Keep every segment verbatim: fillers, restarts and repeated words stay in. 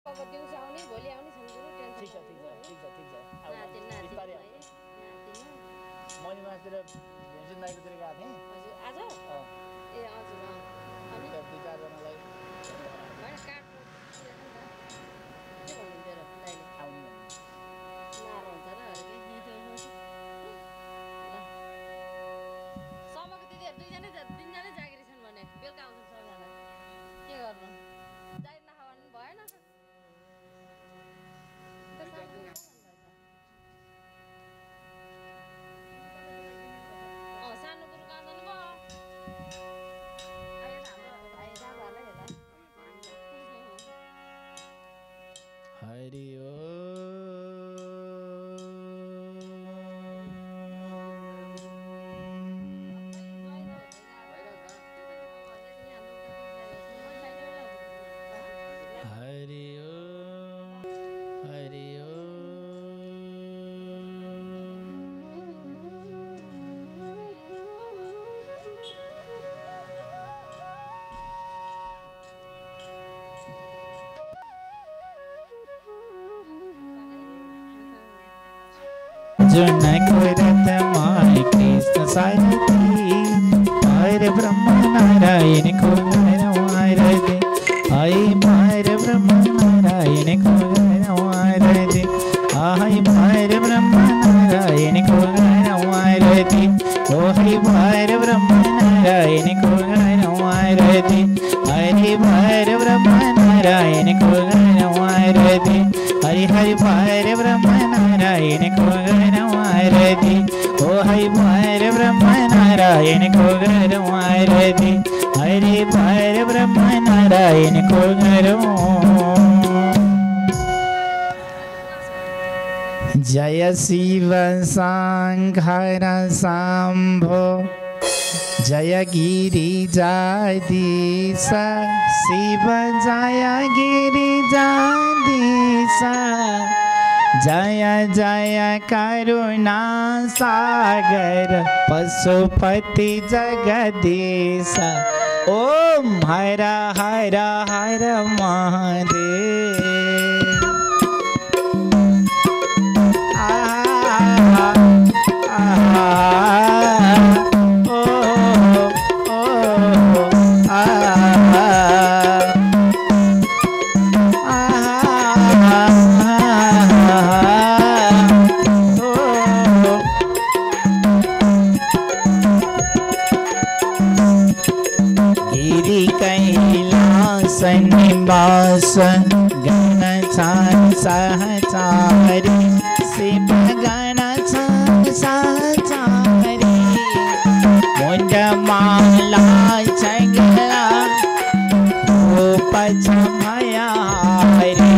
ठीक है ठीक है ठीक है ठीक है अब बितारे मौनी मास्टर भेंचन नाइक तेरे का आते हैं आजा ये आजा हम तो बितारे ना लाइक मैं काट ये बोलने तेरा लाइक आऊंगी ना रोंता ना अरे ये तो सामा के तेरे दिन जाने दिन जाने जागरी सन बने बिल काम से सब जाना क्या करना जाए ना हवन बाय ना सानो गुरु कहाँ जाने वाला? आये ना आये ना वाला है ना। हरि ओम हरि ओम हरि ओम जनक रथ माय कृष्ण सारथी हर ब्रह्म नारायण को हरदे हय हर ब्रह्म नारायण को हरदे हय हर ब्रह्म नारायण को हरदे ओ हरि हर ब्रह्म नारायण को हरदे हरि हर ब्रह्म नारायण को हरदे हरि हरि हर ब्रह्म नारायण को दी ओ हरि हर ब्रह्म नारायण को गरो दी हरि हर ब्रह्म नारायण को गरो जय शिव संघर शंभो जय गिरिजाधीश शिव जय गिरिजाधीश जय जय करुणा सागर पशुपति जगदीश ओम हर हर हर महादेव ओ ओ आ निवास गण सहचारी शिव गण सहचारी मुंड माला चंगला पचमयारी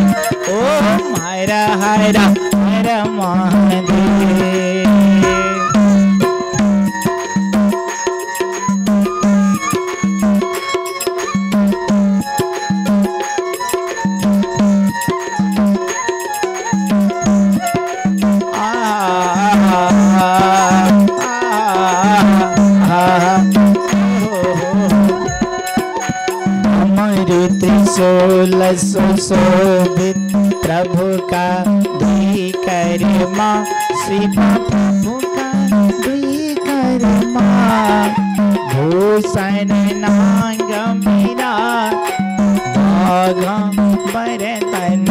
ओम हर हर हर महादेव सुशोभित प्रभु का धिकर्मा शिव प्रभु का धिकर्मा भूषण नाग मीरा पर तन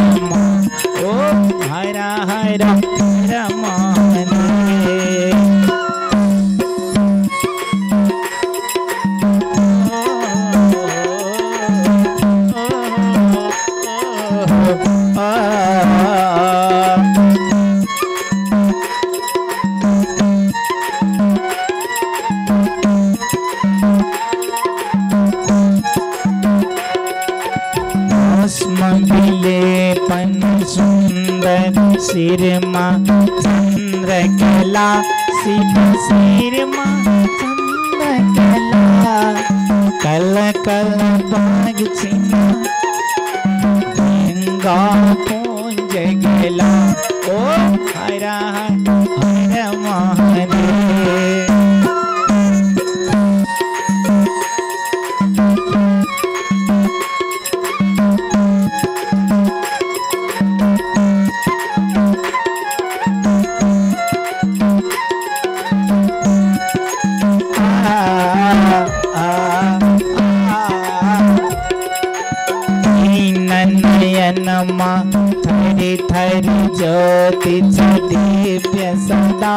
ओम हर हर रमाने सिरमा चंद्र कला शिव सिरमा चंद्र कला कल कल बाग छिना गंगा पूंज गला ओ हर हर महादेव नयनमा थरी थरी ज्योति दिव्य सदा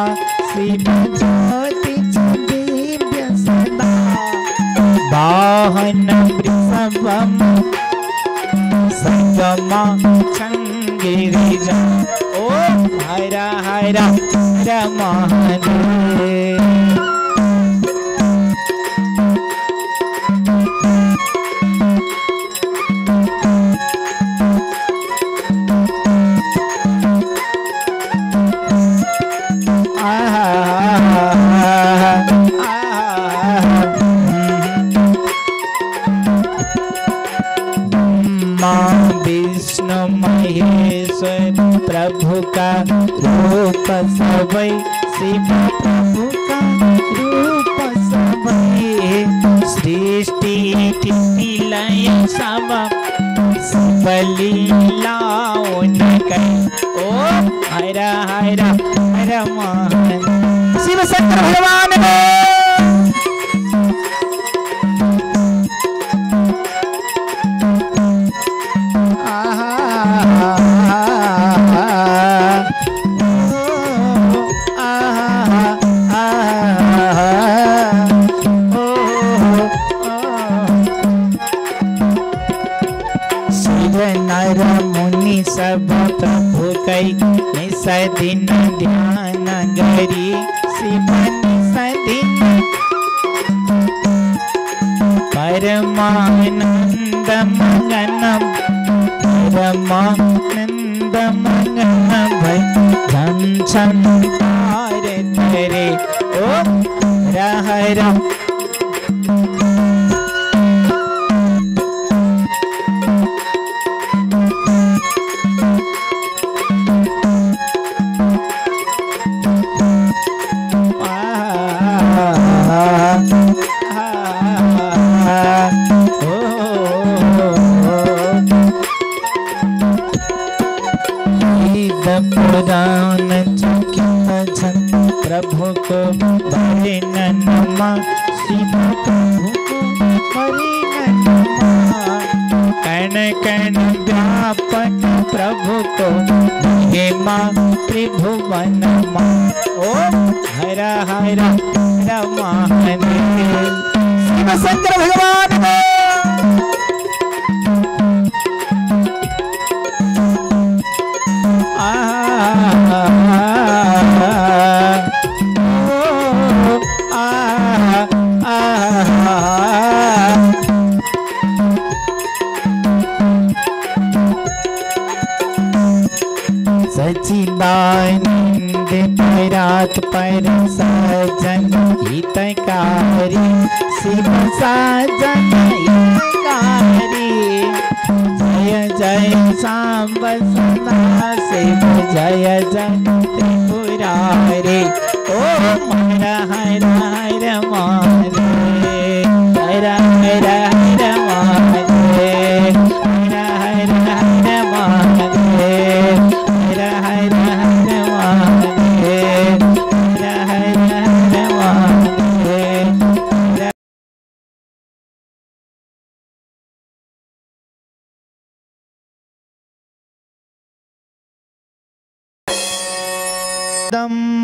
शिव ज्योति दिव्य सदा वाहन वृषभम संगमा चंगिरिजा ओ हर हर हर महादेव प्रभु का रूप सबै शिव प्रभु का रूप सबै सृष्टि लय सब सब लीलाओं ओ हर हर हर महादेव शिव शंकर भगवान दिन ध्यान गरी शिव सदिन परमानंद मगनम परमानंद मगन भय छम छम पार तेरे ओ रह रह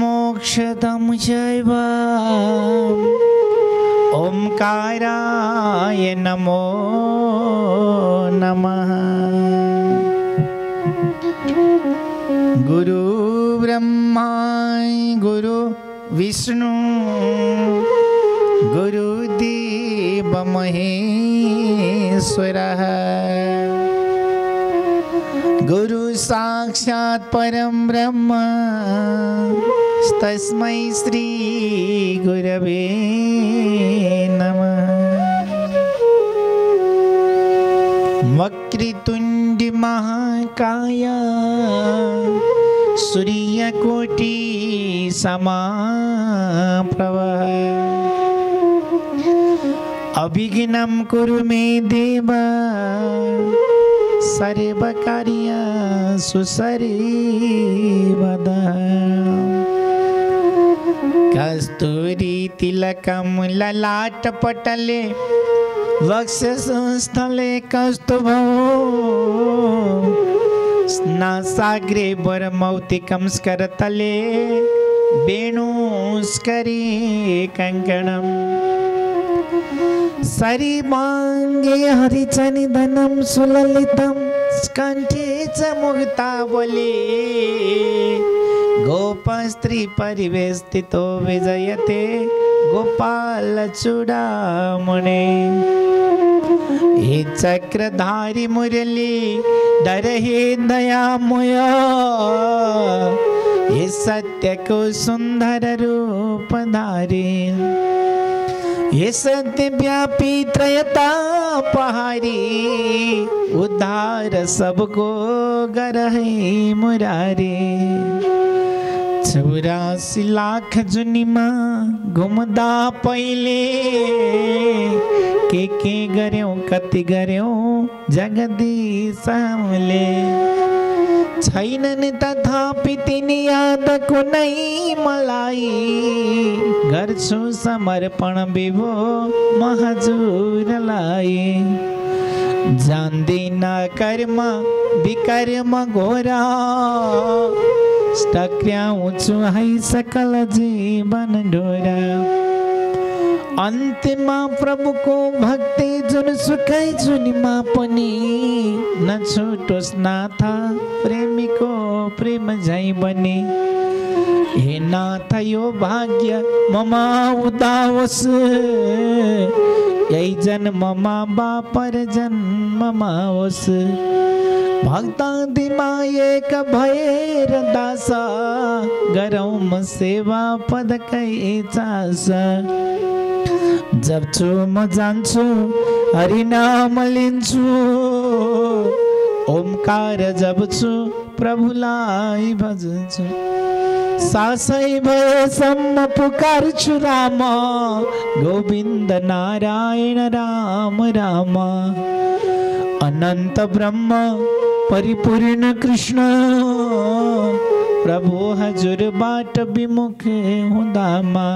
मोक्षदं शैवं ओंकाराय नमो नमः गुरु ब्रह्मा गुरु विष्णु गुरुदेव महेश्वरः गुरु साक्षात् परम ब्रह्म तस्मै श्री गुरवे नमः वक्रतुंड महाकाय सूर्यकोटि समाप्रभः अभिघ्नं कुरु मे देव सर्वकार्य सुसर्वदा कस्तूरी तिलकम ललाट पटले वक्ष्य संस्थले कौस्तुभौ स्नासाग्रे वरमौतिकं स्करतले वेणुस्करी कंकणं सरिबांगे हरिचनिधनं सुललितं स्कंठे च मुक्तावली गोपस्त्री परिवेष्टितो विजयते गोपालचूडामणे चक्रधारी मुरली धरहि दयामय हे सत्य को सुंदर रूप धारी हे सत्य व्यापी त्रयता पहारी उद्धार सबको गरहि मुरारी चौरासी लाख जुनिमा घुमदा पहिले के के गर्यों कति गर्यों जगदीश हमले छैनन् तथापि तिनी याद कुनै मलाई गर्छु समर्पण विभो महजूरलाई जान्दिन कर्म विकर्म घोरा ऊँचु है सकल जीवन डोरा अंतिमा प्रभु को भक्ति जुन सुखै जुनिमा पनि न छुटोस् नाथा प्रेमी को प्रेम झै बनी हे नाथ यो भाग्य ममा उदावस यही जन्म माँ बापर जन्म माओस भक्तादि मायेक भएर दासा गरौं सेवा पद कै चासा जब छु म जान्छु हरि नाम लिन्छु ओमकार जपछु प्रभुलाई भजन्छु सासै भएसम्म पुकार्छु राम गोविन्द नारायण राम राम अनंत ब्रह्म परिपूर्ण कृष्ण प्रभु हजुर बाट विमुख हुँदामा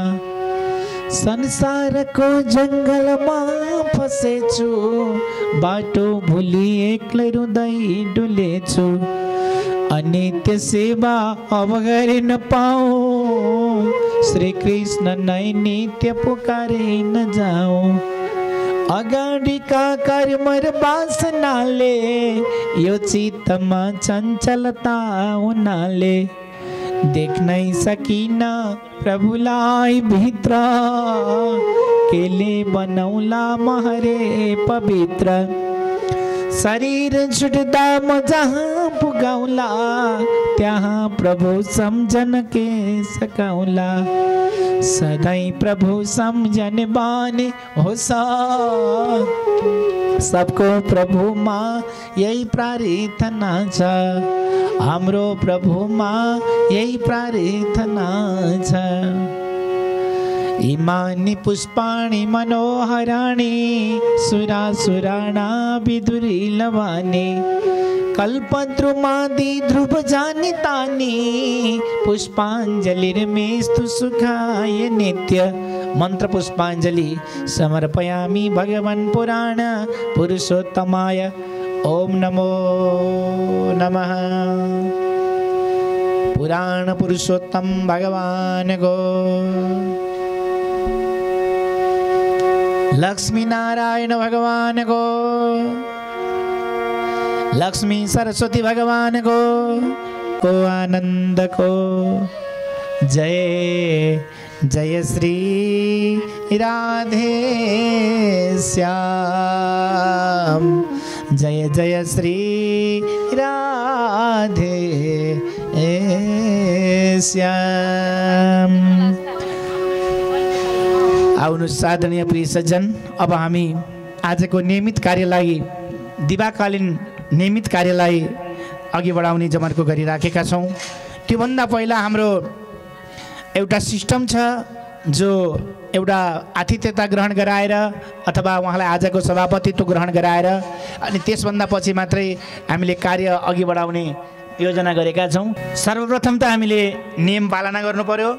संसार को जंगल में फसेछु बाटो भूली एक्लै रुदै डुलेछु अनित्य सेवा अवगरिन पाऊँ श्री कृष्ण नै नित्य पुकारे न जाऊँ अगाड़ी का कर्मर बासनाले यो चित्तमा चञ्चलता उनाले देख्नै सकिन प्रभुलाई भित्र केले बनौला महरे पवित्र शरीर छुट्दा म जहाँ पुगौला त्यहाँ प्रभु सम्झन के सकौला सधैं प्रभु सम्झने बानी हो सा सबको प्रभु माँ यही प्रार्थना छ हाम्रो प्रभु माँ यही प्रार्थना छ इमानी पुष्पाणी मनोहराणी सुरासुराणा विदुरी लवानी कल्पद्रुमादि ध्रुव जानी तानी पुष्पाञ्जलिर्मेस्तु सुखाय नित्य मंत्र पुष्पाञ्जलि समर्पयामि भगवन् पुराण पुरुषोत्तमाय ओम नमो नमः पुराण पुरुषोत्तम भगवान गो लक्ष्मी नारायण भगवान गो लक्ष्मी सरस्वती भगवान को को आनंद को जय जय श्री राधे श्याम जय जय श्री राधे श्याम। आउनु साधनीय प्रिय सज्जन, अब हामी आजको नियमित कार्यलाई दिवाकालीन नियमित कार्यलाई अघि बढाउने जमर्को गरिराखेका छौँ। त्योभन्दा पहिला हाम्रो एउटा सिस्टम छ जो एउटा आतिथ्यता ग्रहण गराएर अथवा उहाँलाई आजको सभापतित्व ग्रहण गराएर अनि त्यसभन्दा पछि मात्रै हामीले कार्य अघि बढाउने योजना गरेका छौँ। सर्वप्रथम त हामीले नियम पालना गर्नु पर्यो।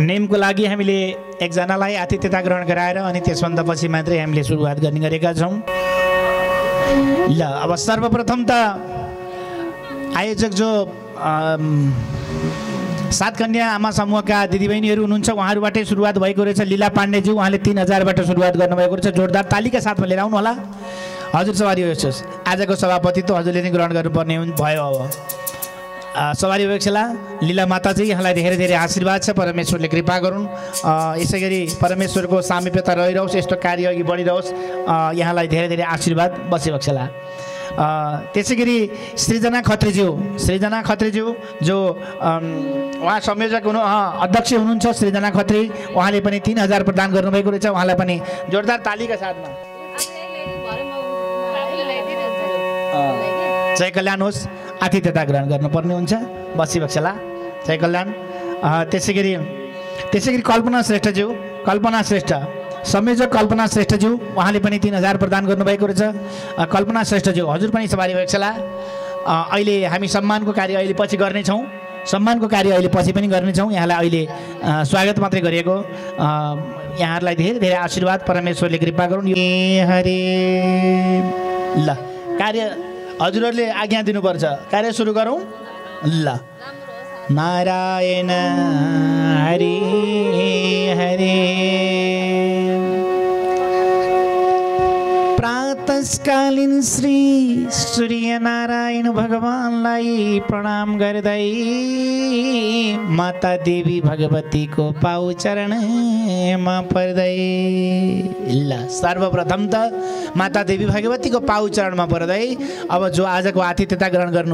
नेमको लागि हामीले एकजनालाई आतिथ्यता ग्रहण गराएर अनि त्यसभन्दा पछि मात्रै हामीले सुरुवात गर्ने गरेका छौँ। ल अब सर्वप्रथम त आयोजक जो सातकन्या आमा समूहका दिदीबहिनीहरू हुनुहुन्छ उहाँहरूबाटै सुरुवात भएको रहेछ। लीला पाण्डेज्यू उहाँले तीन हजारबाट सुरुवात गर्नुभएको रहेछ। जोरदार तालीका साथमा लिएर आउनु होला। हजुर सवारी अध्यक्ष आजको सभापतित्व हजुरले नै ग्रहण गर्नुपर्ने भयो। अब सवारी अध्यक्षला लीला माताजी यहाँलाई धेरै धेरै आशीर्वाद छ। परमेश्वरले कृपा गरून्, यसैगरी परमेश्वरको सामिप्यता रहिरहोस्, यस्तो कार्य अघि बढिरहोस्। यहाँलाई धेरै धेरै आशीर्वाद। बसे अध्यक्षला त्यसैगरी सृजना खत्रीज्यू सृजना खत्रीज्यू जो वहाँ संयोजक हुनु अध्यक्ष हुनुहुन्छ सृजना खत्री उहाँले पनि तीन हजार प्रदान गर्नुभएको रहेछ। उहाँलाई पनि जोरदार तालीका साथमा जय कल्याण होस्। आतिथ्यता ग्रहण गर्नुपर्ने हुन्छ। बसी बक्सला जय कल्याण। त्यसैगरी त्यसैगरी कल्पना श्रेष्ठज्यू कल्पना श्रेष्ठ संयोजक कल्पना श्रेष्ठज्यू उहाँले पनि तीन हजार प्रदान गर्नुभएको रहेछ। कल्पना श्रेष्ठज्यू हजुर पनि सवारी भएक्षला। अहिले हामी सम्मानको कार्य अहिले पछि गर्नेछौँ सम्मानको कार्य अहिले पछि पनि गर्नेछौँ। यहाँलाई अहिले स्वागत मात्रै गरिएको। यहाँहरूलाई धेरै धेरै आशीर्वाद परमेश्वरले कृपा गरून्। हरि ल कार्य हजुरहरूले आज्ञा दिनुपर्छ। कार्य सुरु गरौँ। ल नारायण हरि हरि। प्रातःकालीन श्री सूर्यनारायण भगवानलाई प्रणाम गर्दै माता देवी भगवतीको पाउ चरणमा पर्दै। ल सर्वप्रथम त माता देवी भगवतीको पाउ चरणमा पर्दै अब जो आजको आतिथ्यता ग्रहण